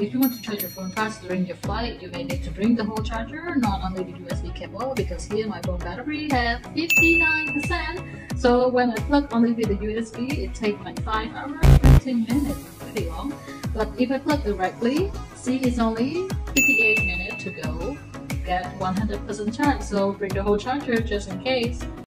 If you want to charge your phone fast during your flight, you may need to bring the whole charger, not only the USB cable, because here my phone battery has 59%. So when I plug only with the USB, it takes like 5 hours, 15 minutes, pretty long. But if I plug directly, see it's only 58 minutes to go, get 100% charge. So bring the whole charger just in case.